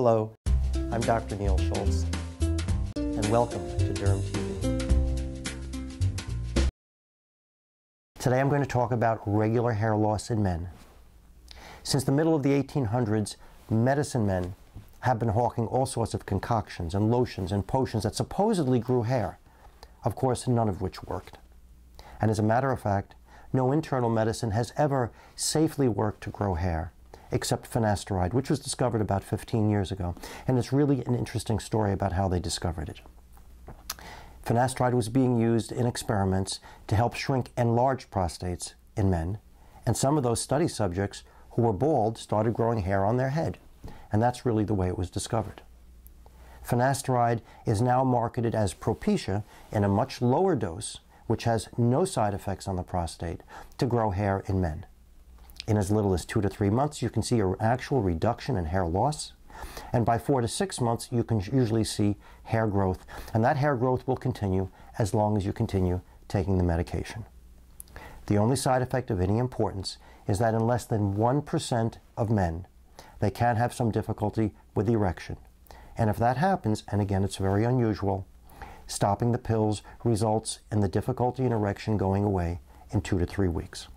Hello, I'm Dr. Neil Schultz, and welcome to Derm TV. Today I'm going to talk about regular hair loss in men. Since the middle of the 1800s, medicine men have been hawking all sorts of concoctions and lotions and potions that supposedly grew hair, of course none of which worked. And as a matter of fact, no internal medicine has ever safely worked to grow hair, except finasteride, which was discovered about 15 years ago. And it's really an interesting story about how they discovered it. Finasteride was being used in experiments to help shrink enlarged prostates in men. And some of those study subjects who were bald started growing hair on their head. And that's really the way it was discovered. Finasteride is now marketed as Propecia in a much lower dose, which has no side effects on the prostate, to grow hair in men. In as little as 2 to 3 months, you can see an actual reduction in hair loss. And by 4 to 6 months, you can usually see hair growth. And that hair growth will continue as long as you continue taking the medication. The only side effect of any importance is that in less than 1% of men, they can have some difficulty with erection. And if that happens, and again, it's very unusual, stopping the pills results in the difficulty in erection going away in 2 to 3 weeks.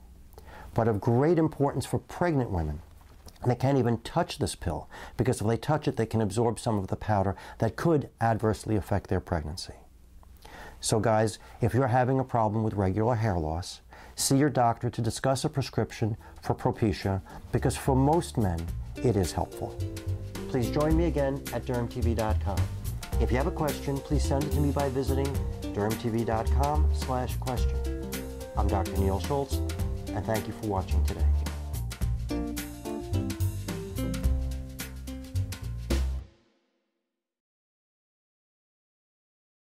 But of great importance for pregnant women. They can't even touch this pill, because if they touch it, they can absorb some of the powder that could adversely affect their pregnancy. So guys, if you're having a problem with regular hair loss, see your doctor to discuss a prescription for Propecia, because for most men, it is helpful. Please join me again at DermTV.com. If you have a question, please send it to me by visiting DermTV.com/question. I'm Dr. Neil Schultz, and thank you for watching today.